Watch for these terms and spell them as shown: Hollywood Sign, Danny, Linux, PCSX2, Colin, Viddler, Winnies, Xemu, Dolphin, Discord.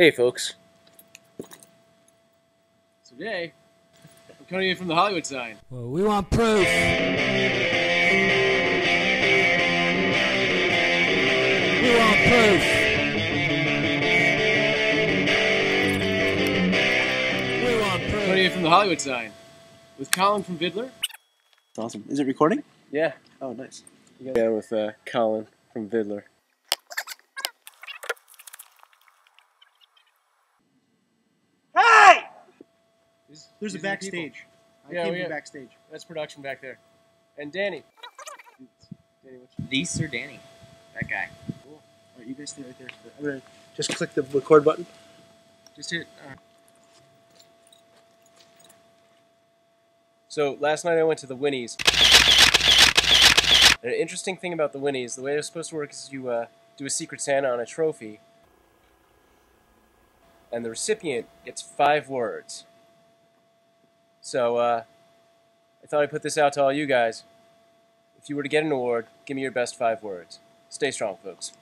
Hey folks. Today, I'm coming in from the Hollywood sign. Well, we want proof. We want proof. We want proof. Coming in from the Hollywood sign. With Colin from Viddler. That's awesome. Is it recording? Yeah. Oh, nice. Yeah, with Colin from Viddler. There's a backstage. Yeah, I came from backstage. That's production back there. And Danny. These are Danny. That guy. Cool. Alright, you guys stay right there. I'm gonna just click the record button. Just hit. So last night I went to the Winnies. And an interesting thing about the Winnies, the way they're supposed to work is you do a Secret Santa on a trophy, and the recipient gets 5 words. So, I thought I'd put this out to all you guys. If you were to get an award, give me your best 5 words. Stay strong, folks.